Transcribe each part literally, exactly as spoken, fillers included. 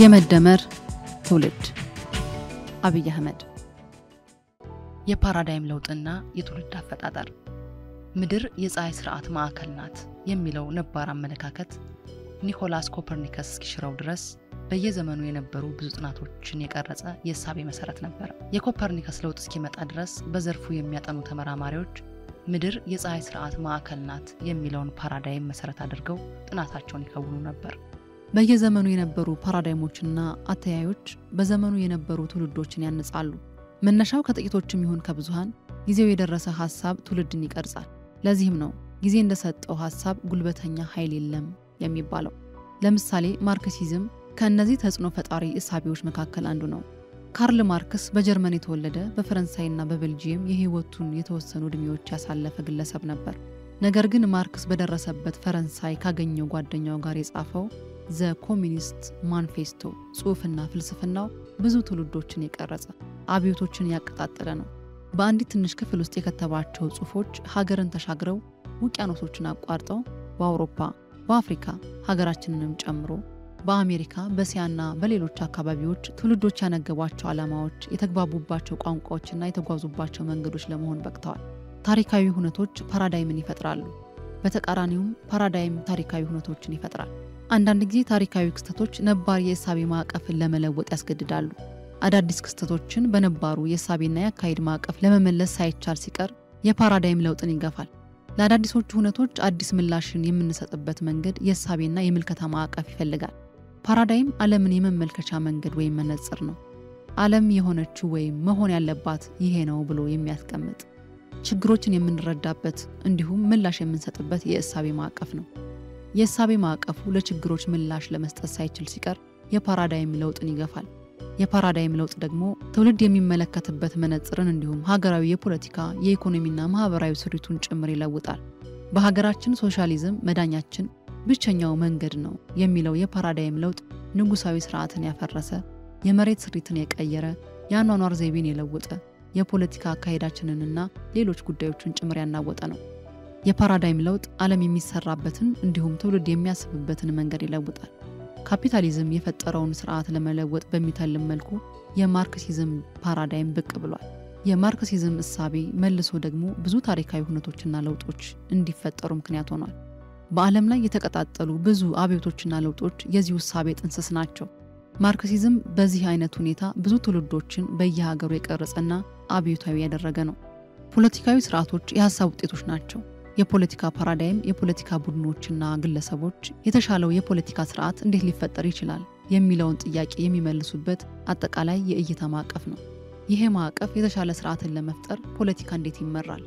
የመደመር ትውልድ አብይ አህመድ። የፓራዳይም ለውጥና የትውልድ አፈጣጠር ምድር የፀሐይ ስርዓት ማዕከል ናት የሚለው ነባር አመለካከት ኒኮላስ ኮፐርኒከስ እስኪሽረው ድረስ በየዘመኑ የነበሩ ብዙ ጥናቶችን የቀረጸ የሳቤ መሰረት ነበር። የኮፐርኒከስ ለውጥ እስኪመጣ ድረስ በዘርፉ የሚያጠኑ ተመራማሪዎች ምድር የፀሐይ ስርዓት ማዕከል ናት የሚለውን ፓራዳይም መሰረት አድርገው ጥናታቸውን ይከውኑ ነበር። በየዘመኑ የነበሩ ፓራዳይሞችና አተያዮች በዘመኑ የነበሩ ትውልዶችን ያነጻሉ። መነሻው ከጥቂቶችም ይሁን ከብዙሃን ጊዜው የደረሰ ሐሳብ ትውልድን ይቀርጻል። ለዚህም ነው ጊዜ እንደሰጠው ሐሳብ ጉልበተኛ ኃይል የለም የሚባለው። ለምሳሌ ማርክሲዝም ከነዚህ ተጽዕኖ ፈጣሪ እሳቤዎች መካከል አንዱ ነው። ካርል ማርክስ በጀርመን የተወለደ በፈረንሳይና በቤልጂየም የህይወቱን የተወሰኑ እድሜዎች ያሳለፈ ግለሰብ ነበር። ነገር ግን ማርክስ በደረሰበት ፈረንሳይ ካገኘው ጓደኛው ጋር የጻፈው ዘ ኮሚኒስት ማንፌስቶ ጽሑፍና ፍልስፍናው ብዙ ትውልዶችን የቀረጸ አብዮቶችን ያቀጣጠለ ነው። በአንዲት ትንሽ ክፍል ውስጥ የከተባቸው ጽሑፎች ሀገርን ተሻግረው ውቅያኖሶችን አቋርጠው በአውሮፓ፣ በአፍሪካ ሀገራችንንም ጨምሮ በአሜሪካ በሲያና በሌሎች አካባቢዎች ትውልዶች ያነገቧቸው ዓላማዎች የተግባቡባቸው ቋንቋዎችና የተጓዙባቸው መንገዶች ለመሆን በቅተዋል። ታሪካዊ ሁነቶች ፓራዳይምን ይፈጥራሉ፣ በተቃራኒውም ፓራዳይም ታሪካዊ ሁነቶችን ይፈጥራል። አንዳንድ ጊዜ ታሪካዊ ክስተቶች ነባር የእሳቤ ማዕቀፍን ለመለወጥ ያስገድዳሉ። አዳዲስ ክስተቶችን በነባሩ የእሳቤና የአካሄድ ማዕቀፍ ለመመለስ ሳይቻል ሲቀር የፓራዳይም ለውጥን ይገፋል። ለአዳዲሶቹ ሁነቶች አዲስ ምላሽን የምንሰጥበት መንገድ የእሳቤና የምልከታ ማዕቀፍ ይፈልጋል። ፓራዳይም ዓለምን የመመልከቻ መንገድ ወይም መነጽር ነው። ዓለም የሆነችው ወይም መሆን ያለባት ይሄ ነው ብሎ የሚያስቀምጥ ችግሮችን የምንረዳበት እንዲሁም ምላሽ የምንሰጥበት የእሳቤ ማዕቀፍ ነው። የእሳቤ ማዕቀፉ ለችግሮች ምላሽ ለመስጠት ሳይችል ሲቀር የፓራዳይም ለውጥን ይገፋል። የፓራዳይም ለውጥ ደግሞ ትውልድ የሚመለከትበት መነጽርን እንዲሁም ሀገራዊ የፖለቲካ የኢኮኖሚና ማህበራዊ ስሪቱን ጭምር ይለውጣል። በሀገራችን ሶሻሊዝም መዳኛችን ብቸኛው መንገድ ነው የሚለው የፓራዳይም ለውጥ ንጉሳዊ ስርዓትን ያፈረሰ፣ የመሬት ስሪትን የቀየረ፣ የአኗኗር ዘይቤን የለወጠ፣ የፖለቲካ አካሄዳችንንና ሌሎች ጉዳዮችን ጭምር ያናወጠ ነው። የፓራዳይም ለውጥ ዓለም የሚሰራበትን እንዲሁም ትውልድ የሚያስብበትን መንገድ ይለውጣል። ካፒታሊዝም የፈጠረውን ስርዓት ለመለወጥ በሚታልም መልኩ የማርክሲዝም ፓራዳይም ብቅ ብሏል። የማርክሲዝም እሳቤ መልሶ ደግሞ ብዙ ታሪካዊ ሁነቶችና ለውጦች እንዲፈጠሩ ምክንያት ሆኗል። በዓለም ላይ የተቀጣጠሉ ብዙ አብዮቶችና ለውጦች የዚህ እሳቤ ጥንስስ ናቸው። ማርክሲዝም በዚህ አይነት ሁኔታ ብዙ ትውልዶችን በየሀገሩ የቀረጸና አብዮታዊ ያደረገ ነው። ፖለቲካዊ ስርዓቶች የሀሳብ ውጤቶች ናቸው። የፖለቲካ ፓራዳይም የፖለቲካ ቡድኖችና ግለሰቦች የተሻለው የፖለቲካ ስርዓት እንዴት ሊፈጠር ይችላል የሚለውን ጥያቄ የሚመልሱበት አጠቃላይ የእይታ ማዕቀፍ ነው። ይሄ ማዕቀፍ የተሻለ ስርዓትን ለመፍጠር ፖለቲካ እንዴት ይመራል፣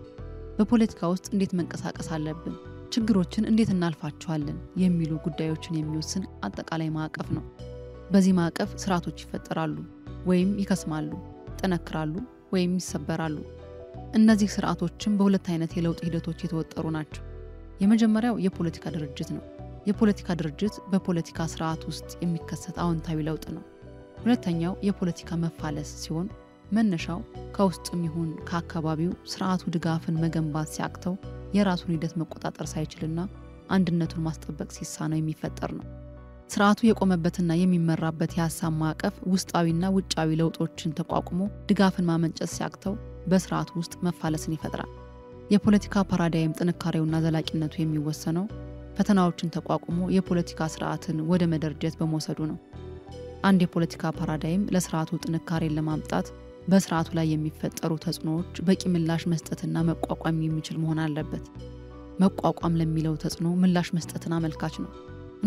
በፖለቲካ ውስጥ እንዴት መንቀሳቀስ አለብን፣ ችግሮችን እንዴት እናልፋቸዋለን የሚሉ ጉዳዮችን የሚወስን አጠቃላይ ማዕቀፍ ነው። በዚህ ማዕቀፍ ስርዓቶች ይፈጠራሉ ወይም ይከስማሉ፣ ይጠነክራሉ ወይም ይሰበራሉ። እነዚህ ስርዓቶችም በሁለት አይነት የለውጥ ሂደቶች የተወጠሩ ናቸው። የመጀመሪያው የፖለቲካ ድርጅት ነው። የፖለቲካ ድርጅት በፖለቲካ ስርዓት ውስጥ የሚከሰት አዎንታዊ ለውጥ ነው። ሁለተኛው የፖለቲካ መፋለስ ሲሆን መነሻው ከውስጥም ይሁን ከአካባቢው ስርዓቱ ድጋፍን መገንባት ሲያቅተው የራሱን ሂደት መቆጣጠር ሳይችልና አንድነቱን ማስጠበቅ ሲሳነው የሚፈጠር ነው። ስርዓቱ የቆመበትና የሚመራበት የሀሳብ ማዕቀፍ ውስጣዊና ውጫዊ ለውጦችን ተቋቁሞ ድጋፍን ማመንጨት ሲያቅተው በስርዓቱ ውስጥ መፋለስን ይፈጥራል። የፖለቲካ ፓራዳይም ጥንካሬውና ዘላቂነቱ የሚወሰነው ፈተናዎችን ተቋቁሞ የፖለቲካ ስርዓትን ወደ መደራጀት በመውሰዱ ነው። አንድ የፖለቲካ ፓራዳይም ለስርዓቱ ጥንካሬን ለማምጣት በስርዓቱ ላይ የሚፈጠሩ ተጽዕኖዎች በቂ ምላሽ መስጠትና መቋቋም የሚችል መሆን አለበት። መቋቋም ለሚለው ተጽዕኖ ምላሽ መስጠትና አመልካች ነው።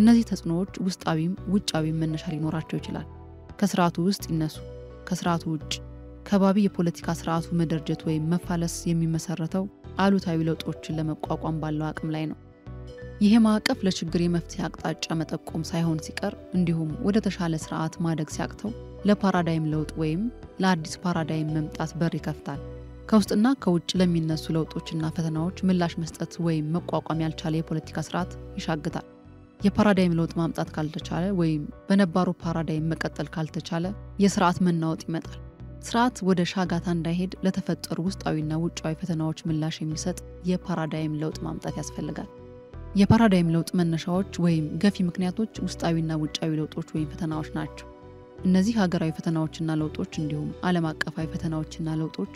እነዚህ ተጽዕኖዎች ውስጣዊም ውጫዊም መነሻ ሊኖራቸው ይችላል። ከስርዓቱ ውስጥ ይነሱ፣ ከስርዓቱ ውጭ ከባቢ የፖለቲካ ስርዓቱ መደራጀት ወይም መፋለስ የሚመሰረተው አሉታዊ ለውጦችን ለመቋቋም ባለው አቅም ላይ ነው። ይሄ ማዕቀፍ ለችግር የመፍትሄ አቅጣጫ መጠቆም ሳይሆን ሲቀር እንዲሁም ወደ ተሻለ ስርዓት ማደግ ሲያቅተው ለፓራዳይም ለውጥ ወይም ለአዲስ ፓራዳይም መምጣት በር ይከፍታል። ከውስጥና ከውጭ ለሚነሱ ለውጦችና ፈተናዎች ምላሽ መስጠት ወይም መቋቋም ያልቻለ የፖለቲካ ስርዓት ይሻግታል። የፓራዳይም ለውጥ ማምጣት ካልተቻለ ወይም በነባሩ ፓራዳይም መቀጠል ካልተቻለ የስርዓት መናወጥ ይመጣል። ስርዓት ወደ ሻጋታ እንዳይሄድ ለተፈጠሩ ውስጣዊና ውጫዊ ፈተናዎች ምላሽ የሚሰጥ የፓራዳይም ለውጥ ማምጣት ያስፈልጋል። የፓራዳይም ለውጥ መነሻዎች ወይም ገፊ ምክንያቶች ውስጣዊና ውጫዊ ለውጦች ወይም ፈተናዎች ናቸው። እነዚህ ሀገራዊ ፈተናዎችና ለውጦች እንዲሁም ዓለም አቀፋዊ ፈተናዎችና ለውጦች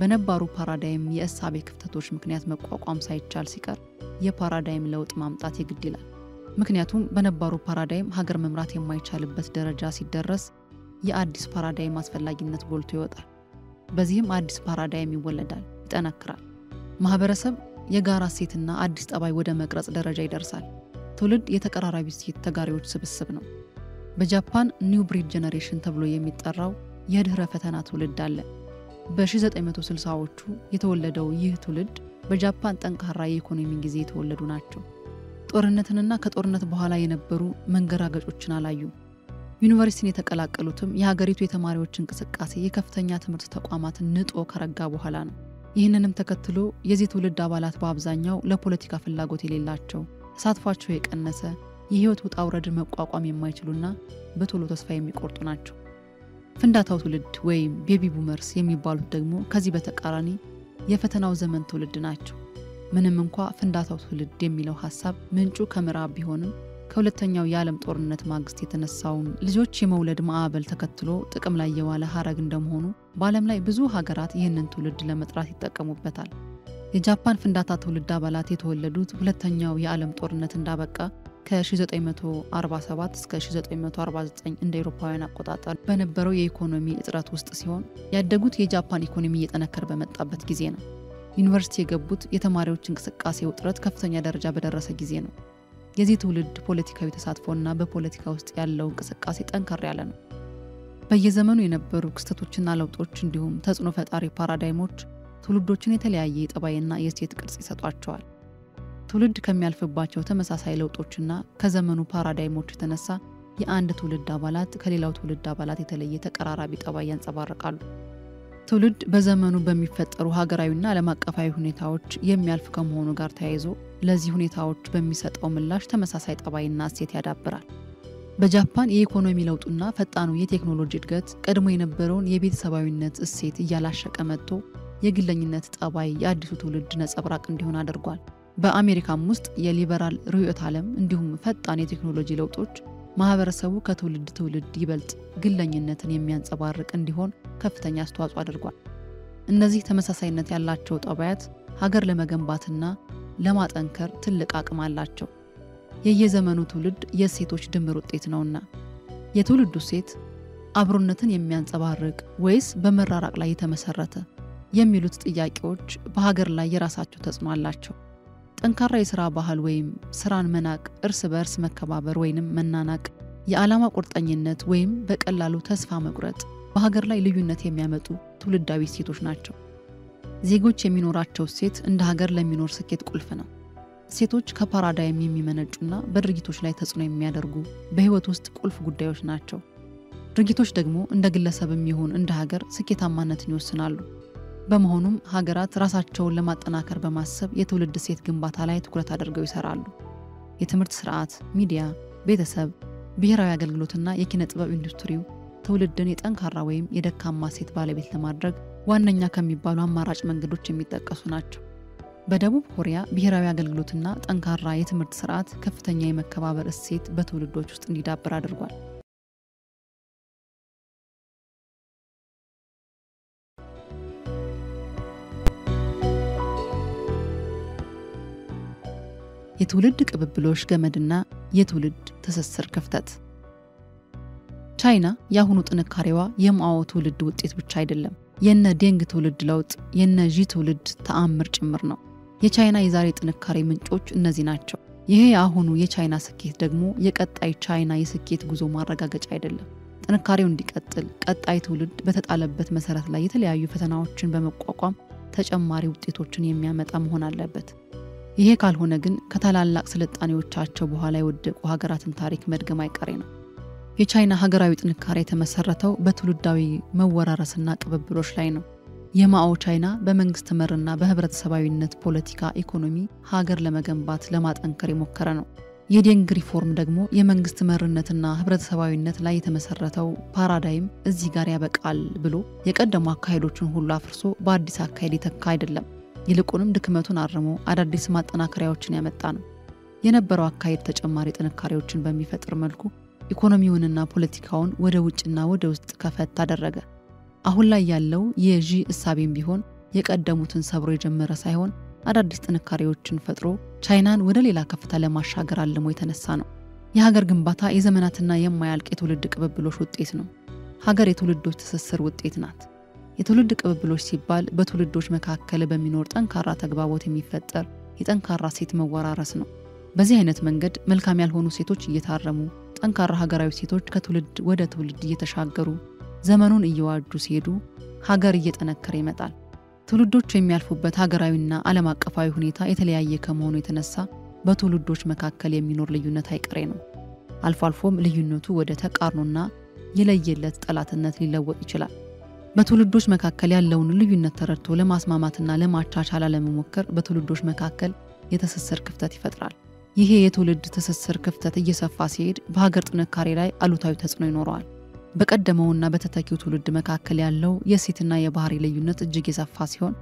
በነባሩ ፓራዳይም የእሳቤ ክፍተቶች ምክንያት መቋቋም ሳይቻል ሲቀር የፓራዳይም ለውጥ ማምጣት የግድ ይላል። ምክንያቱም በነባሩ ፓራዳይም ሀገር መምራት የማይቻልበት ደረጃ ሲደረስ የአዲስ ፓራዳይም አስፈላጊነት ጎልቶ ይወጣል። በዚህም አዲስ ፓራዳይም ይወለዳል፣ ይጠናከራል። ማህበረሰብ የጋራ ሴትና አዲስ ጠባይ ወደ መቅረጽ ደረጃ ይደርሳል። ትውልድ የተቀራራቢ ሴት ተጋሪዎች ስብስብ ነው። በጃፓን ኒው ብሪድ ጄኔሬሽን ተብሎ የሚጠራው የድህረ ፈተና ትውልድ አለ። በ1960ዎቹ የተወለደው ይህ ትውልድ በጃፓን ጠንካራ የኢኮኖሚ ጊዜ የተወለዱ ናቸው። ጦርነትንና ከጦርነት በኋላ የነበሩ መንገራገጮችን አላዩ። ዩኒቨርሲቲን የተቀላቀሉትም የሀገሪቱ የተማሪዎች እንቅስቃሴ የከፍተኛ ትምህርት ተቋማትን ንጦ ከረጋ በኋላ ነው። ይህንንም ተከትሎ የዚህ ትውልድ አባላት በአብዛኛው ለፖለቲካ ፍላጎት የሌላቸው፣ ተሳትፏቸው የቀነሰ፣ የህይወት ውጣ ውረድን መቋቋም የማይችሉና በቶሎ ተስፋ የሚቆርጡ ናቸው። ፍንዳታው ትውልድ ወይም ቤቢ ቡመርስ የሚባሉት ደግሞ ከዚህ በተቃራኒ የፈተናው ዘመን ትውልድ ናቸው። ምንም እንኳ ፍንዳታው ትውልድ የሚለው ሀሳብ ምንጩ ከምዕራብ ቢሆንም ከሁለተኛው የዓለም ጦርነት ማግስት የተነሳውን ልጆች የመውለድ ማዕበል ተከትሎ ጥቅም ላይ የዋለ ሀረግ እንደመሆኑ በዓለም ላይ ብዙ ሀገራት ይህንን ትውልድ ለመጥራት ይጠቀሙበታል። የጃፓን ፍንዳታ ትውልድ አባላት የተወለዱት ሁለተኛው የዓለም ጦርነት እንዳበቃ ከ1947 እስከ አስራ ዘጠኝ አርባ ዘጠኝ እንደ አውሮፓውያን አቆጣጠር በነበረው የኢኮኖሚ እጥረት ውስጥ ሲሆን ያደጉት የጃፓን ኢኮኖሚ እየጠነከረ በመጣበት ጊዜ ነው። ዩኒቨርሲቲ የገቡት የተማሪዎች እንቅስቃሴ ውጥረት ከፍተኛ ደረጃ በደረሰ ጊዜ ነው። የዚህ ትውልድ ፖለቲካዊ ተሳትፎና በፖለቲካ ውስጥ ያለው እንቅስቃሴ ጠንከር ያለ ነው። በየዘመኑ የነበሩ ክስተቶችና ለውጦች እንዲሁም ተጽዕኖ ፈጣሪ ፓራዳይሞች ትውልዶችን የተለያየ የጠባይና የእሴት ቅርጽ ይሰጧቸዋል። ትውልድ ከሚያልፍባቸው ተመሳሳይ ለውጦችና ከዘመኑ ፓራዳይሞች የተነሳ የአንድ ትውልድ አባላት ከሌላው ትውልድ አባላት የተለየ ተቀራራቢ ጠባይ ያንጸባርቃሉ። ትውልድ በዘመኑ በሚፈጠሩ ሀገራዊና ዓለም አቀፋዊ ሁኔታዎች የሚያልፍ ከመሆኑ ጋር ተያይዞ ለዚህ ሁኔታዎች በሚሰጠው ምላሽ ተመሳሳይ ጠባይና እሴት ያዳብራል። በጃፓን የኢኮኖሚ ለውጡና ፈጣኑ የቴክኖሎጂ እድገት ቀድሞ የነበረውን የቤተሰባዊነት እሴት እያላሸቀ መጥቶ የግለኝነት ጠባይ የአዲሱ ትውልድ ነጸብራቅ እንዲሆን አድርጓል። በአሜሪካም ውስጥ የሊበራል ርዕዮተ ዓለም እንዲሁም ፈጣን የቴክኖሎጂ ለውጦች ማህበረሰቡ ከትውልድ ትውልድ ይበልጥ ግለኝነትን የሚያንጸባርቅ እንዲሆን ከፍተኛ አስተዋጽኦ አድርጓል። እነዚህ ተመሳሳይነት ያላቸው ጠባያት ሀገር ለመገንባትና ለማጠንከር ትልቅ አቅም አላቸው። የየዘመኑ ትውልድ የእሴቶች ድምር ውጤት ነውና የትውልዱ እሴት አብሮነትን የሚያንጸባርቅ ወይስ በመራራቅ ላይ የተመሰረተ የሚሉት ጥያቄዎች በሀገር ላይ የራሳቸው ተጽዕኖ አላቸው። ጠንካራ የሥራ ባህል ወይም ሥራን መናቅ፣ እርስ በእርስ መከባበር ወይንም መናናቅ፣ የዓላማ ቁርጠኝነት ወይም በቀላሉ ተስፋ መቁረጥ በሀገር ላይ ልዩነት የሚያመጡ ትውልዳዊ እሴቶች ናቸው። ዜጎች የሚኖራቸው እሴት እንደ ሀገር ለሚኖር ስኬት ቁልፍ ነው። እሴቶች ከፓራዳይም የሚመነጩና በድርጊቶች ላይ ተጽዕኖ የሚያደርጉ በሕይወት ውስጥ ቁልፍ ጉዳዮች ናቸው። ድርጊቶች ደግሞ እንደ ግለሰብም ይሁን እንደ ሀገር ስኬታማነትን ይወስናሉ። በመሆኑም ሀገራት ራሳቸውን ለማጠናከር በማሰብ የትውልድ እሴት ግንባታ ላይ ትኩረት አድርገው ይሰራሉ። የትምህርት ስርዓት፣ ሚዲያ፣ ቤተሰብ፣ ብሔራዊ አገልግሎትና የኪነ ጥበብ ኢንዱስትሪው ትውልድን የጠንካራ ወይም የደካማ እሴት ባለቤት ለማድረግ ዋነኛ ከሚባሉ አማራጭ መንገዶች የሚጠቀሱ ናቸው። በደቡብ ኮሪያ ብሔራዊ አገልግሎትና ጠንካራ የትምህርት ስርዓት ከፍተኛ የመከባበር እሴት በትውልዶች ውስጥ እንዲዳብር አድርጓል። የትውልድ ቅብብሎሽ ገመድና የትውልድ ትስስር ክፍተት። ቻይና የአሁኑ ጥንካሬዋ የማኦ ትውልድ ውጤት ብቻ አይደለም፣ የነ ዴንግ ትውልድ ለውጥ፣ የነ ዢ ትውልድ ተአምር ጭምር ነው። የቻይና የዛሬ ጥንካሬ ምንጮች እነዚህ ናቸው። ይሄ የአሁኑ የቻይና ስኬት ደግሞ የቀጣይ ቻይና የስኬት ጉዞ ማረጋገጫ አይደለም። ጥንካሬው እንዲቀጥል ቀጣይ ትውልድ በተጣለበት መሰረት ላይ የተለያዩ ፈተናዎችን በመቋቋም ተጨማሪ ውጤቶችን የሚያመጣ መሆን አለበት። ይሄ ካልሆነ ግን ከታላላቅ ስልጣኔዎቻቸው በኋላ የወደቁ ሀገራትን ታሪክ መድገም አይቀሬ ነው። የቻይና ሀገራዊ ጥንካሬ የተመሰረተው በትውልዳዊ መወራረስና ቅብብሎች ላይ ነው። የማኦ ቻይና በመንግስት መርና በህብረተሰባዊነት ፖለቲካ፣ ኢኮኖሚ ሀገር ለመገንባት ለማጠንከር የሞከረ ነው። የዴንግ ሪፎርም ደግሞ የመንግስት መርነትና ህብረተሰባዊነት ላይ የተመሰረተው ፓራዳይም እዚህ ጋር ያበቃል ብሎ የቀደሙ አካሄዶችን ሁሉ አፍርሶ በአዲስ አካሄድ የተካ አይደለም። ይልቁንም ድክመቱን አርሞ አዳዲስ ማጠናከሪያዎችን ያመጣ ነው። የነበረው አካሄድ ተጨማሪ ጥንካሬዎችን በሚፈጥር መልኩ ኢኮኖሚውንና ፖለቲካውን ወደ ውጭና ወደ ውስጥ ከፈት አደረገ። አሁን ላይ ያለው የጂ እሳቤም ቢሆን የቀደሙትን ሰብሮ የጀመረ ሳይሆን አዳዲስ ጥንካሬዎችን ፈጥሮ ቻይናን ወደ ሌላ ከፍታ ለማሻገር አልሞ የተነሳ ነው። የሀገር ግንባታ የዘመናትና የማያልቅ የትውልድ ቅብብሎሽ ውጤት ነው። ሀገር የትውልዶች ተሰስር ውጤት ናት። የትውልድ ቅብብሎሽ ሲባል በትውልዶች መካከል በሚኖር ጠንካራ ተግባቦት የሚፈጠር የጠንካራ ሴት መወራረስ ነው። በዚህ አይነት መንገድ መልካም ያልሆኑ ሴቶች እየታረሙ ጠንካራ ሀገራዊ ሴቶች ከትውልድ ወደ ትውልድ እየተሻገሩ ዘመኑን እየዋጁ ሲሄዱ ሀገር እየጠነከረ ይመጣል። ትውልዶች የሚያልፉበት ሀገራዊና ዓለም አቀፋዊ ሁኔታ የተለያየ ከመሆኑ የተነሳ በትውልዶች መካከል የሚኖር ልዩነት አይቀሬ ነው። አልፎ አልፎም ልዩነቱ ወደ ተቃርኖና የለየለት ጠላትነት ሊለወጥ ይችላል። በትውልዶች መካከል ያለውን ልዩነት ተረድቶ ለማስማማትና ለማቻቻል ለመሞከር በትውልዶች መካከል የተሰሰር ክፍተት ይፈጥራል። ይሄ የትውልድ ተሰሰር ክፍተት እየሰፋ ሲሄድ በሀገር ጥንካሬ ላይ አሉታዊ ተጽዕኖ ይኖረዋል። በቀደመውና በተተኪው ትውልድ መካከል ያለው የሴትና የባህሪ ልዩነት እጅግ የሰፋ ሲሆን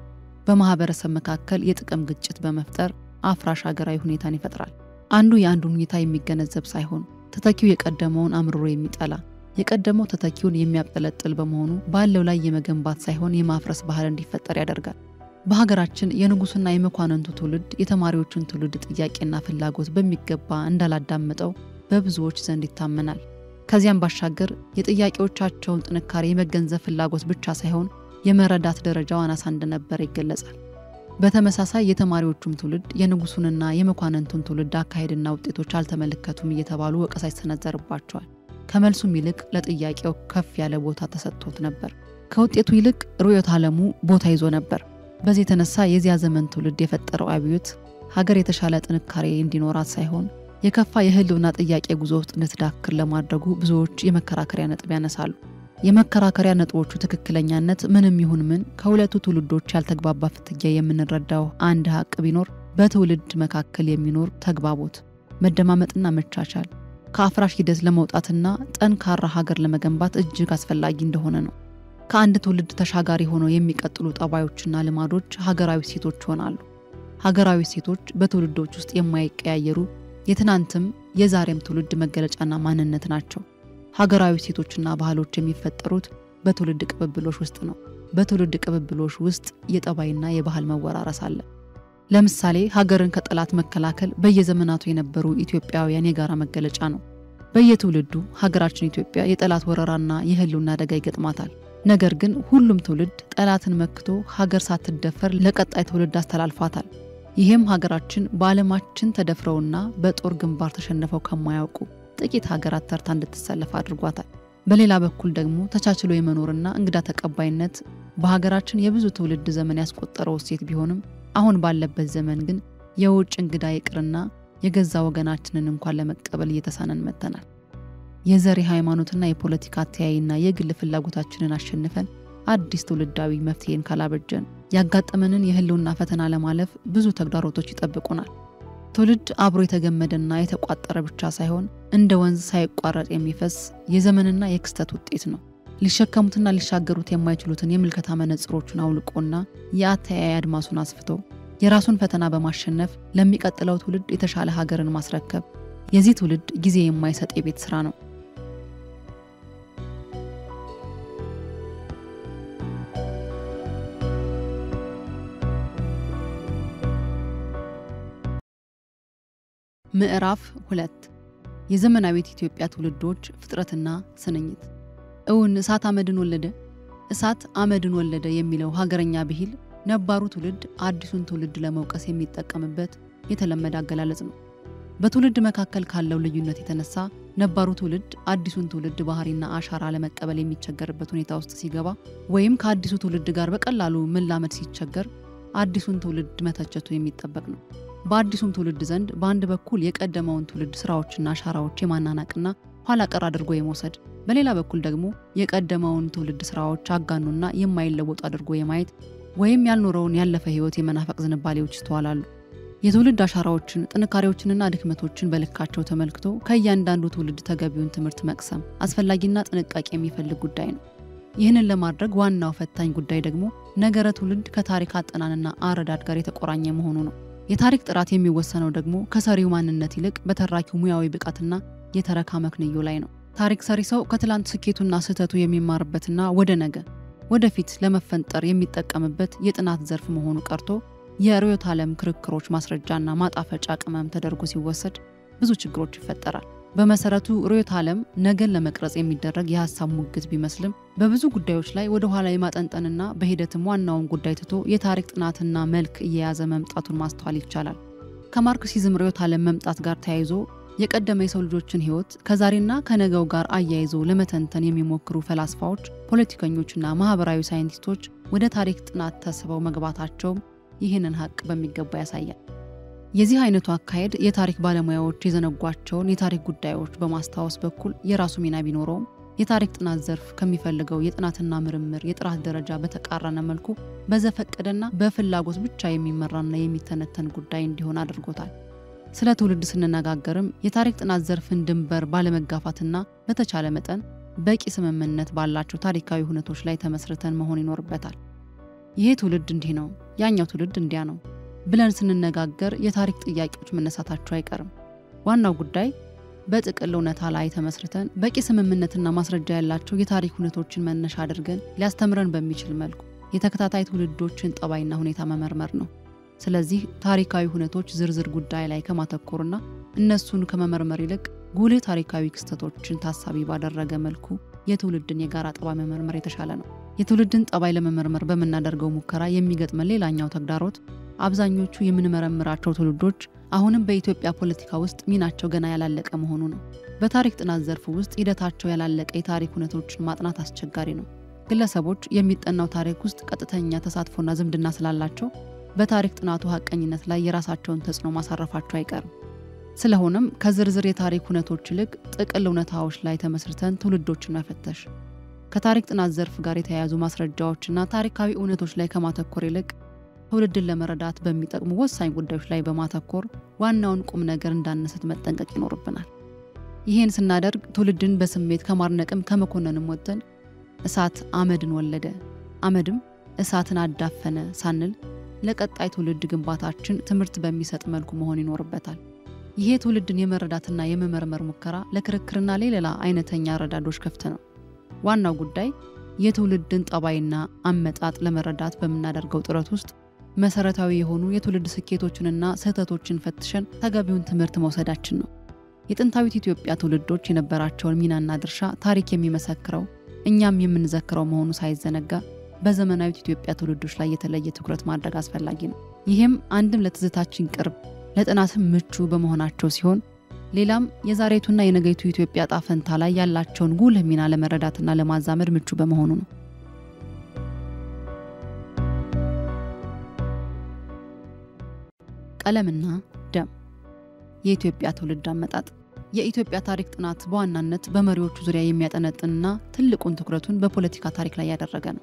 በማህበረሰብ መካከል የጥቅም ግጭት በመፍጠር አፍራሽ ሀገራዊ ሁኔታን ይፈጥራል። አንዱ የአንዱን ሁኔታ የሚገነዘብ ሳይሆን ተተኪው የቀደመውን አምርሮ የሚጠላ የቀደመው ተተኪውን የሚያጠለጥል በመሆኑ ባለው ላይ የመገንባት ሳይሆን የማፍረስ ባህል እንዲፈጠር ያደርጋል። በሀገራችን የንጉስና የመኳንንቱ ትውልድ የተማሪዎችን ትውልድ ጥያቄና ፍላጎት በሚገባ እንዳላዳመጠው በብዙዎች ዘንድ ይታመናል። ከዚያም ባሻገር የጥያቄዎቻቸውን ጥንካሬ የመገንዘብ ፍላጎት ብቻ ሳይሆን የመረዳት ደረጃው አናሳ እንደነበረ ይገለጻል። በተመሳሳይ የተማሪዎቹም ትውልድ የንጉሱንና የመኳንንቱን ትውልድ አካሄድና ውጤቶች አልተመለከቱም እየተባሉ ወቀሳ ይሰነዘርባቸዋል። ከመልሱም ይልቅ ለጥያቄው ከፍ ያለ ቦታ ተሰጥቶት ነበር። ከውጤቱ ይልቅ ሩዮት ዓለሙ ቦታ ይዞ ነበር። በዚህ ተነሳ የዚያ ዘመን ትውልድ የፈጠረው አብዮት ሀገር የተሻለ ጥንካሬ እንዲኖራት ሳይሆን የከፋ የህልውና ጥያቄ ጉዞ ውስጥ እንድትዳክር ለማድረጉ ብዙዎች የመከራከሪያ ነጥብ ያነሳሉ። የመከራከሪያ ነጥቦቹ ትክክለኛነት ምንም ይሁን ምን ከሁለቱ ትውልዶች ያልተግባባ ፍትጊያ የምንረዳው አንድ ሀቅ ቢኖር በትውልድ መካከል የሚኖር ተግባቦት፣ መደማመጥና መቻቻል ከአፍራሽ ሂደት ለመውጣትና ጠንካራ ሀገር ለመገንባት እጅግ አስፈላጊ እንደሆነ ነው። ከአንድ ትውልድ ተሻጋሪ ሆኖ የሚቀጥሉ ጠባዮችና ልማዶች ሀገራዊ ሴቶች ይሆናሉ። ሀገራዊ ሴቶች በትውልዶች ውስጥ የማይቀያየሩ የትናንትም የዛሬም ትውልድ መገለጫና ማንነት ናቸው። ሀገራዊ ሴቶችና ባህሎች የሚፈጠሩት በትውልድ ቅብብሎሽ ውስጥ ነው። በትውልድ ቅብብሎሽ ውስጥ የጠባይና የባህል መወራረስ አለ። ለምሳሌ ሀገርን ከጠላት መከላከል በየዘመናቱ የነበሩ ኢትዮጵያውያን የጋራ መገለጫ ነው። በየትውልዱ ሀገራችን ኢትዮጵያ የጠላት ወረራና የህልውና አደጋ ይገጥማታል። ነገር ግን ሁሉም ትውልድ ጠላትን መክቶ ሀገር ሳትደፈር ለቀጣይ ትውልድ አስተላልፏታል። ይህም ሀገራችን በዓለማችን ተደፍረውና በጦር ግንባር ተሸንፈው ከማያውቁ ጥቂት ሀገራት ተርታ እንድትሰለፍ አድርጓታል። በሌላ በኩል ደግሞ ተቻችሎ የመኖርና እንግዳ ተቀባይነት በሀገራችን የብዙ ትውልድ ዘመን ያስቆጠረው እሴት ቢሆንም አሁን ባለበት ዘመን ግን የውጭ እንግዳ ይቅርና የገዛ ወገናችንን እንኳን ለመቀበል እየተሳነን መጥተናል። የዘር ሃይማኖትና የፖለቲካ ተያይና የግል ፍላጎታችንን አሸንፈን አዲስ ትውልዳዊ መፍትሄን ካላበጀን ያጋጠመንን የህልውና ፈተና ለማለፍ ብዙ ተግዳሮቶች ይጠብቁናል። ትውልድ አብሮ የተገመደና የተቋጠረ ብቻ ሳይሆን እንደ ወንዝ ሳይቋረጥ የሚፈስ የዘመንና የክስተት ውጤት ነው። ሊሸከሙትና ሊሻገሩት የማይችሉትን የምልከታ መነጽሮቹን አውልቆና የአተያይ አድማሱን አስፍቶ የራሱን ፈተና በማሸነፍ ለሚቀጥለው ትውልድ የተሻለ ሀገርን ማስረከብ የዚህ ትውልድ ጊዜ የማይሰጥ የቤት ስራ ነው። ምዕራፍ ሁለት የዘመናዊት ኢትዮጵያ ትውልዶች ፍጥረትና ስንኝት እውን እሳት አመድን ወለደ እሳት አመድን ወለደ የሚለው ሀገረኛ ብሂል ነባሩ ትውልድ አዲሱን ትውልድ ለመውቀስ የሚጠቀምበት የተለመደ አገላለጽ ነው። በትውልድ መካከል ካለው ልዩነት የተነሳ ነባሩ ትውልድ አዲሱን ትውልድ ባህሪና አሻራ ለመቀበል የሚቸገርበት ሁኔታ ውስጥ ሲገባ ወይም ከአዲሱ ትውልድ ጋር በቀላሉ መላመድ ሲቸገር አዲሱን ትውልድ መተቸቱ የሚጠበቅ ነው። በአዲሱም ትውልድ ዘንድ በአንድ በኩል የቀደመውን ትውልድ ስራዎችና አሻራዎች የማናናቅና ኋላ ቀር አድርጎ የመውሰድ በሌላ በኩል ደግሞ የቀደመውን ትውልድ ስራዎች አጋኑና የማይለወጡ አድርጎ የማየት ወይም ያልኖረውን ያለፈ ህይወት የመናፈቅ ዝንባሌዎች ይስተዋላሉ። የትውልድ አሻራዎችን፣ ጥንካሬዎችንና ድክመቶችን በልካቸው ተመልክቶ ከእያንዳንዱ ትውልድ ተገቢውን ትምህርት መቅሰም አስፈላጊና ጥንቃቄ የሚፈልግ ጉዳይ ነው። ይህንን ለማድረግ ዋናው ፈታኝ ጉዳይ ደግሞ ነገረ ትውልድ ከታሪክ አጠናንና አረዳድ ጋር የተቆራኘ መሆኑ ነው። የታሪክ ጥራት የሚወሰነው ደግሞ ከሰሪው ማንነት ይልቅ በተራኪው ሙያዊ ብቃትና የተረካ መክንዩ ላይ ነው። ታሪክ ሰሪ ሰው ከትላንት ስኬቱና ስህተቱ የሚማርበትና ወደ ነገ ወደፊት ለመፈንጠር የሚጠቀምበት የጥናት ዘርፍ መሆኑ ቀርቶ የርዕዮተ ዓለም ክርክሮች ማስረጃና ማጣፈጫ ቅመም ተደርጎ ሲወሰድ ብዙ ችግሮች ይፈጠራል። በመሰረቱ ርዕዮተ ዓለም ነገን ለመቅረጽ የሚደረግ የሐሳብ ሙግት ቢመስልም በብዙ ጉዳዮች ላይ ወደ ኋላ የማጠንጠንና በሂደትም ዋናውን ጉዳይ ትቶ የታሪክ ጥናትና መልክ እየያዘ መምጣቱን ማስተዋል ይቻላል። ከማርክሲዝም ርዕዮተ ዓለም መምጣት ጋር ተያይዞ የቀደመ የሰው ልጆችን ሕይወት ከዛሬና ከነገው ጋር አያይዞ ለመተንተን የሚሞክሩ ፈላስፋዎች፣ ፖለቲከኞችና ማህበራዊ ሳይንቲስቶች ወደ ታሪክ ጥናት ተስበው መግባታቸው ይህንን ሀቅ በሚገባ ያሳያል። የዚህ አይነቱ አካሄድ የታሪክ ባለሙያዎች የዘነጓቸውን የታሪክ ጉዳዮች በማስታወስ በኩል የራሱ ሚና ቢኖረውም የታሪክ ጥናት ዘርፍ ከሚፈልገው የጥናትና ምርምር የጥራት ደረጃ በተቃራነ መልኩ በዘፈቀደና በፍላጎት ብቻ የሚመራና የሚተነተን ጉዳይ እንዲሆን አድርጎታል። ስለ ትውልድ ስንነጋገርም የታሪክ ጥናት ዘርፍን ድንበር ባለመጋፋትና በተቻለ መጠን በቂ ስምምነት ባላቸው ታሪካዊ ሁነቶች ላይ ተመስርተን መሆን ይኖርበታል። ይሄ ትውልድ እንዲህ ነው፣ ያኛው ትውልድ እንዲያ ነው ብለን ስንነጋገር የታሪክ ጥያቄዎች መነሳታቸው አይቀርም። ዋናው ጉዳይ በጥቅል እውነታ ላይ ተመስርተን በቂ ስምምነትና ማስረጃ ያላቸው የታሪክ ሁነቶችን መነሻ አድርገን ሊያስተምረን በሚችል መልኩ የተከታታይ ትውልዶችን ጠባይና ሁኔታ መመርመር ነው። ስለዚህ ታሪካዊ ሁነቶች ዝርዝር ጉዳይ ላይ ከማተኮርና እነሱን ከመመርመር ይልቅ ጉልህ ታሪካዊ ክስተቶችን ታሳቢ ባደረገ መልኩ የትውልድን የጋራ ጠባይ መመርመር የተሻለ ነው። የትውልድን ጠባይ ለመመርመር በምናደርገው ሙከራ የሚገጥመን ሌላኛው ተግዳሮት አብዛኞቹ የምንመረምራቸው ትውልዶች አሁንም በኢትዮጵያ ፖለቲካ ውስጥ ሚናቸው ገና ያላለቀ መሆኑ ነው። በታሪክ ጥናት ዘርፍ ውስጥ ሂደታቸው ያላለቀ የታሪክ ሁነቶችን ማጥናት አስቸጋሪ ነው። ግለሰቦች የሚጠናው ታሪክ ውስጥ ቀጥተኛ ተሳትፎና ዝምድና ስላላቸው በታሪክ ጥናቱ ሀቀኝነት ላይ የራሳቸውን ተጽዕኖ ማሳረፋቸው አይቀርም። ስለሆነም ከዝርዝር የታሪክ ሁነቶች ይልቅ ጥቅል እውነታዎች ላይ ተመስርተን ትውልዶችን መፈተሽ፣ ከታሪክ ጥናት ዘርፍ ጋር የተያያዙ ማስረጃዎችና ታሪካዊ እውነቶች ላይ ከማተኮር ይልቅ ትውልድን ለመረዳት በሚጠቅሙ ወሳኝ ጉዳዮች ላይ በማተኮር ዋናውን ቁም ነገር እንዳነሰት መጠንቀቅ ይኖርብናል። ይህን ስናደርግ ትውልድን በስሜት ከማርነቅም ከመኮነንም ወጥተን እሳት አመድን ወለደ፣ አመድም እሳትን አዳፈነ ሳንል ለቀጣይ ትውልድ ግንባታችን ትምህርት በሚሰጥ መልኩ መሆን ይኖርበታል። ይሄ ትውልድን የመረዳትና የመመርመር ሙከራ ለክርክርና ሌላ አይነተኛ ረዳዶች ክፍት ነው። ዋናው ጉዳይ የትውልድን ጠባይና አመጣጥ ለመረዳት በምናደርገው ጥረት ውስጥ መሰረታዊ የሆኑ የትውልድ ስኬቶችንና ስህተቶችን ፈትሸን ተገቢውን ትምህርት መውሰዳችን ነው። የጥንታዊት ኢትዮጵያ ትውልዶች የነበራቸውን ሚናና ድርሻ ታሪክ የሚመሰክረው እኛም የምንዘክረው መሆኑ ሳይዘነጋ በዘመናዊት ኢትዮጵያ ትውልዶች ላይ የተለየ ትኩረት ማድረግ አስፈላጊ ነው። ይህም አንድም ለትዝታችን ቅርብ ለጥናትም ምቹ በመሆናቸው ሲሆን ሌላም የዛሬቱና የነገይቱ ኢትዮጵያ ዕጣ ፈንታ ላይ ያላቸውን ጉልህ ሚና ለመረዳትና ለማዛመድ ምቹ በመሆኑ ነው። ቀለምና ደም የኢትዮጵያ ትውልድ አመጣጥ። የኢትዮጵያ ታሪክ ጥናት በዋናነት በመሪዎቹ ዙሪያ የሚያጠነጥንና ትልቁን ትኩረቱን በፖለቲካ ታሪክ ላይ ያደረገ ነው።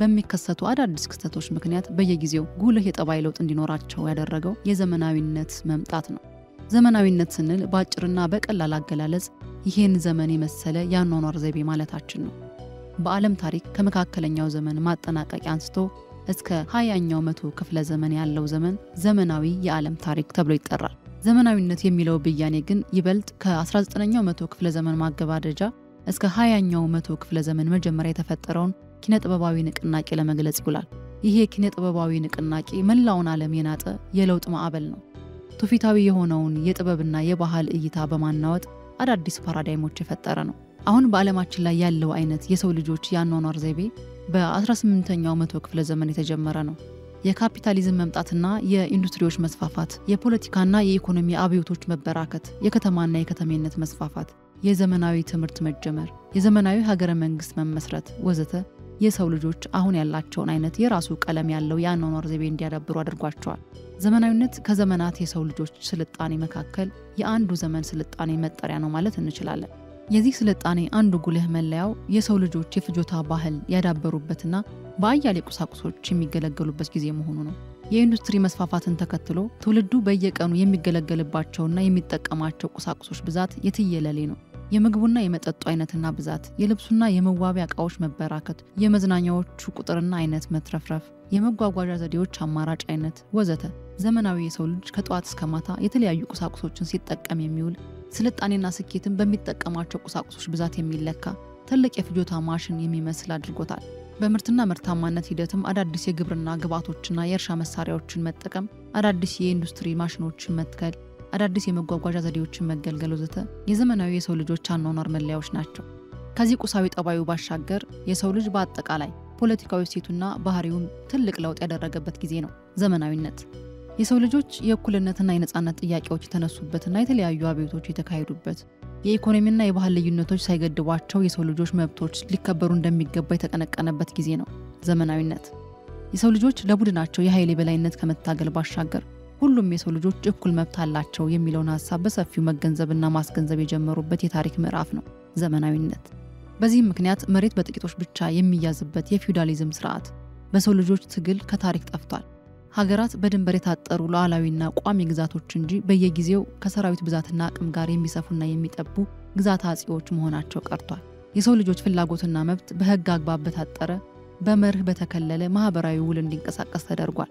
በሚከሰቱ አዳዲስ ክስተቶች ምክንያት በየጊዜው ጉልህ የጠባይ ለውጥ እንዲኖራቸው ያደረገው የዘመናዊነት መምጣት ነው። ዘመናዊነት ስንል በአጭርና በቀላል አገላለጽ ይህን ዘመን የመሰለ የአኗኗር ዘይቤ ማለታችን ነው። በዓለም ታሪክ ከመካከለኛው ዘመን ማጠናቀቂያ አንስቶ እስከ ሃያኛው መቶ ክፍለ ዘመን ያለው ዘመን ዘመናዊ የዓለም ታሪክ ተብሎ ይጠራል። ዘመናዊነት የሚለው ብያኔ ግን ይበልጥ ከ19ኛው መቶ ክፍለ ዘመን ማገባደጃ እስከ ሃያኛው መቶ ክፍለ ዘመን መጀመሪያ የተፈጠረውን ኪነጥበባዊ ንቅናቄ ለመግለጽ ይውላል። ይሄ ኪነጥበባዊ ንቅናቄ መላውን ዓለም የናጠ የለውጥ ማዕበል ነው። ትውፊታዊ የሆነውን የጥበብና የባህል እይታ በማናወጥ አዳዲስ ፓራዳይሞች የፈጠረ ነው። አሁን በዓለማችን ላይ ያለው አይነት የሰው ልጆች የአኗኗር ዘይቤ በ18ኛው መቶ ክፍለ ዘመን የተጀመረ ነው። የካፒታሊዝም መምጣትና የኢንዱስትሪዎች መስፋፋት፣ የፖለቲካና የኢኮኖሚ አብዮቶች መበራከት፣ የከተማና የከተሜነት መስፋፋት፣ የዘመናዊ ትምህርት መጀመር፣ የዘመናዊ ሀገረ መንግስት መመስረት ወዘተ የሰው ልጆች አሁን ያላቸውን አይነት የራሱ ቀለም ያለው ያኖር ዘይቤ እንዲያዳብሩ አድርጓቸዋል። ዘመናዊነት ከዘመናት የሰው ልጆች ስልጣኔ መካከል የአንዱ ዘመን ስልጣኔ መጠሪያ ነው ማለት እንችላለን። የዚህ ስልጣኔ አንዱ ጉልህ መለያው የሰው ልጆች የፍጆታ ባህል ያዳበሩበትና በአያሌ ቁሳቁሶች የሚገለገሉበት ጊዜ መሆኑ ነው። የኢንዱስትሪ መስፋፋትን ተከትሎ ትውልዱ በየቀኑ የሚገለገልባቸውና የሚጠቀማቸው ቁሳቁሶች ብዛት የትየለሌ ነው። የምግቡና የመጠጡ አይነትና ብዛት፣ የልብሱና የመዋቢያ ዕቃዎች መበራከት፣ የመዝናኛዎቹ ቁጥርና አይነት መትረፍረፍ፣ የመጓጓዣ ዘዴዎች አማራጭ አይነት ወዘተ ዘመናዊ የሰው ልጅ ከጧት እስከ ማታ የተለያዩ ቁሳቁሶችን ሲጠቀም የሚውል ስልጣኔና ስኬትን በሚጠቀማቸው ቁሳቁሶች ብዛት የሚለካ ትልቅ የፍጆታ ማሽን የሚመስል አድርጎታል። በምርትና ምርታማነት ሂደትም አዳዲስ የግብርና ግብዓቶችና የእርሻ መሳሪያዎችን መጠቀም፣ አዳዲስ የኢንዱስትሪ ማሽኖችን መትከል፣ አዳዲስ የመጓጓዣ ዘዴዎችን መገልገል ወዘተ የዘመናዊ የሰው ልጆች አኗኗር መለያዎች ናቸው። ከዚህ ቁሳዊ ጠባዩ ባሻገር የሰው ልጅ በአጠቃላይ ፖለቲካዊ እሴቱና ባህሪውም ትልቅ ለውጥ ያደረገበት ጊዜ ነው ዘመናዊነት። የሰው ልጆች የእኩልነትና የነጻነት ጥያቄዎች የተነሱበትና የተለያዩ አብዮቶች የተካሄዱበት፣ የኢኮኖሚና የባህል ልዩነቶች ሳይገድቧቸው የሰው ልጆች መብቶች ሊከበሩ እንደሚገባ የተቀነቀነበት ጊዜ ነው ዘመናዊነት። የሰው ልጆች ለቡድናቸው የኃይል የበላይነት ከመታገል ባሻገር ሁሉም የሰው ልጆች እኩል መብት አላቸው የሚለውን ሐሳብ በሰፊው መገንዘብና ማስገንዘብ የጀመሩበት የታሪክ ምዕራፍ ነው ዘመናዊነት። በዚህም ምክንያት መሬት በጥቂቶች ብቻ የሚያዝበት የፊውዳሊዝም ስርዓት በሰው ልጆች ትግል ከታሪክ ጠፍቷል። ሀገራት በድንበር የታጠሩ ሉዓላዊና ቋሚ ግዛቶች እንጂ በየጊዜው ከሰራዊት ብዛትና አቅም ጋር የሚሰፉና የሚጠቡ ግዛት አጽዮች መሆናቸው ቀርቷል። የሰው ልጆች ፍላጎትና መብት በሕግ አግባብ በታጠረ በመርህ በተከለለ ማህበራዊ ውል እንዲንቀሳቀስ ተደርጓል።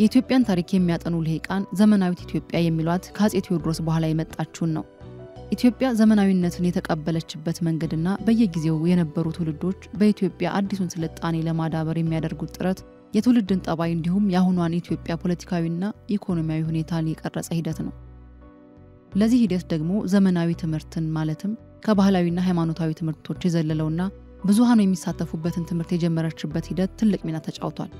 የኢትዮጵያን ታሪክ የሚያጠኑ ልሂቃን ዘመናዊት ኢትዮጵያ የሚሏት ከአፄ ቴዎድሮስ በኋላ የመጣችውን ነው። ኢትዮጵያ ዘመናዊነትን የተቀበለችበት መንገድና በየጊዜው የነበሩ ትውልዶች በኢትዮጵያ አዲሱን ስልጣኔ ለማዳበር የሚያደርጉት ጥረት የትውልድን ጠባይ እንዲሁም የአሁኗን ኢትዮጵያ ፖለቲካዊና ኢኮኖሚያዊ ሁኔታን የቀረጸ ሂደት ነው። ለዚህ ሂደት ደግሞ ዘመናዊ ትምህርትን ማለትም ከባህላዊና ሃይማኖታዊ ትምህርቶች የዘለለውና ብዙሃኑ የሚሳተፉበትን ትምህርት የጀመረችበት ሂደት ትልቅ ሚና ተጫውቷል።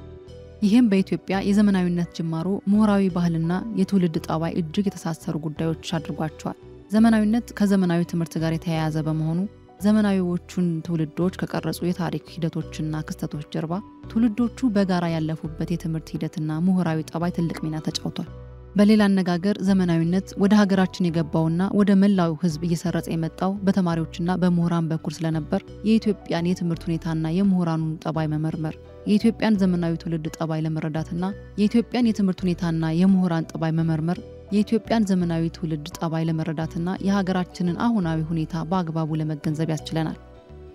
ይህም በኢትዮጵያ የዘመናዊነት ጅማሮ ምሁራዊ ባህልና የትውልድ ጠባይ እጅግ የተሳሰሩ ጉዳዮች አድርጓቸዋል። ዘመናዊነት ከዘመናዊ ትምህርት ጋር የተያያዘ በመሆኑ ዘመናዊዎቹን ትውልዶች ከቀረጹ የታሪክ ሂደቶችና ክስተቶች ጀርባ ትውልዶቹ በጋራ ያለፉበት የትምህርት ሂደትና ምሁራዊ ጠባይ ትልቅ ሚና ተጫውቷል። በሌላ አነጋገር ዘመናዊነት ወደ ሀገራችን የገባውና ወደ መላው ሕዝብ እየሰረጸ የመጣው በተማሪዎችና በምሁራን በኩል ስለነበር የኢትዮጵያን የትምህርት ሁኔታና የምሁራኑን ጠባይ መመርመር፣ የኢትዮጵያን ዘመናዊ ትውልድ ጠባይ ለመረዳትና የኢትዮጵያን የትምህርት ሁኔታና የምሁራን ጠባይ መመርመር የኢትዮጵያን ዘመናዊ ትውልድ ጠባይ ለመረዳትና የሀገራችንን አሁናዊ ሁኔታ በአግባቡ ለመገንዘብ ያስችለናል።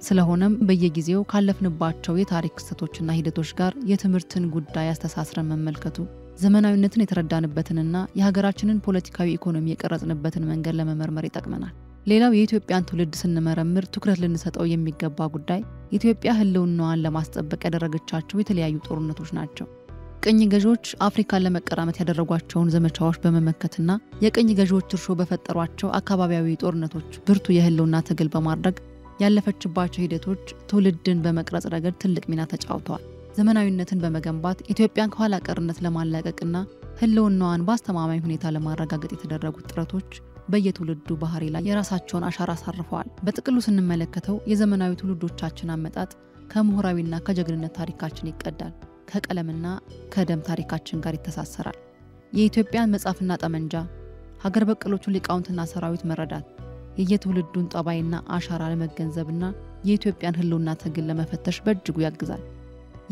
ስለሆነም በየጊዜው ካለፍንባቸው የታሪክ ክስተቶችና ሂደቶች ጋር የትምህርትን ጉዳይ አስተሳስረን መመልከቱ ዘመናዊነትን የተረዳንበትንና የሀገራችንን ፖለቲካዊ ኢኮኖሚ የቀረጽንበትን መንገድ ለመመርመር ይጠቅመናል። ሌላው የኢትዮጵያን ትውልድ ስንመረምር ትኩረት ልንሰጠው የሚገባ ጉዳይ ኢትዮጵያ ህልውናዋን ለማስጠበቅ ያደረገቻቸው የተለያዩ ጦርነቶች ናቸው። ቅኝ ገዢዎች አፍሪካን ለመቀራመት ያደረጓቸውን ዘመቻዎች በመመከትና የቅኝ ገዢዎች እርሾ በፈጠሯቸው አካባቢያዊ ጦርነቶች ብርቱ የህልውና ትግል በማድረግ ያለፈችባቸው ሂደቶች ትውልድን በመቅረጽ ረገድ ትልቅ ሚና ተጫውተዋል። ዘመናዊነትን በመገንባት ኢትዮጵያን ከኋላ ቀርነት ለማላቀቅና ህልውናዋን በአስተማማኝ ሁኔታ ለማረጋገጥ የተደረጉት ጥረቶች በየትውልዱ ባህሪ ላይ የራሳቸውን አሻራ አሳርፈዋል። በጥቅሉ ስንመለከተው የዘመናዊ ትውልዶቻችን አመጣጥ ከምሁራዊና ከጀግንነት ታሪካችን ይቀዳል፣ ከቀለምና ከደም ታሪካችን ጋር ይተሳሰራል። የኢትዮጵያን መጻፍና ጠመንጃ፣ ሀገር በቀሎቹን ሊቃውንትና ሰራዊት መረዳት፣ የየትውልዱን ጠባይና አሻራ ለመገንዘብና የኢትዮጵያን ህልውና ትግል ለመፈተሽ በእጅጉ ያግዛል።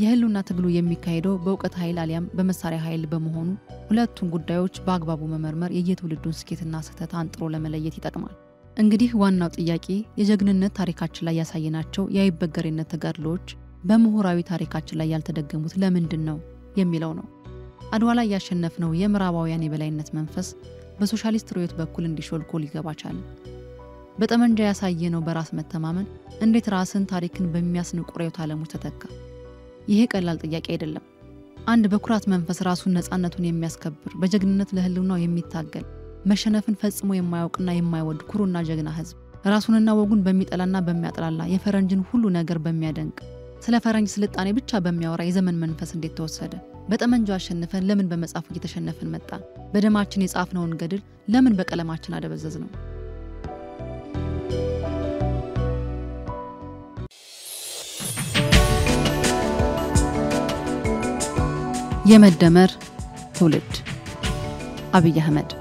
የህልውና ትግሉ የሚካሄደው በእውቀት ኃይል አሊያም በመሳሪያ ኃይል በመሆኑ ሁለቱን ጉዳዮች በአግባቡ መመርመር የየትውልዱን ስኬትና ስህተት አንጥሮ ለመለየት ይጠቅማል። እንግዲህ ዋናው ጥያቄ የጀግንነት ታሪካችን ላይ ያሳየናቸው የአይበገሬነት ተጋድሎዎች በምሁራዊ ታሪካችን ላይ ያልተደገሙት ለምንድን ነው የሚለው ነው። አድዋ ላይ ያሸነፍነው የምዕራባውያን የበላይነት መንፈስ በሶሻሊስት ርዕዮት በኩል እንዲሾልኮ ሊገባ ቻለ። በጠመንጃ ያሳየነው በራስ መተማመን እንዴት ራስን ታሪክን በሚያስንቁ ርዕዮተ ዓለሞች ተተካ? ይሄ ቀላል ጥያቄ አይደለም። አንድ በኩራት መንፈስ ራሱን ነፃነቱን የሚያስከብር በጀግንነት ለህልውናው የሚታገል መሸነፍን ፈጽሞ የማያውቅና የማይወድ ኩሩና ጀግና ህዝብ ራሱንና ወጉን በሚጠላና በሚያጥላላ የፈረንጅን ሁሉ ነገር በሚያደንቅ ስለ ፈረንጅ ስልጣኔ ብቻ በሚያወራ የዘመን መንፈስ እንዴት ተወሰደ? በጠመንጃው አሸነፈን ለምን በመጻፉ እየተሸነፈን መጣ? በደማችን የጻፍነውን ገድል ለምን በቀለማችን አደበዘዝ ነው? የመደመር ትውልድ አብይ አህመድ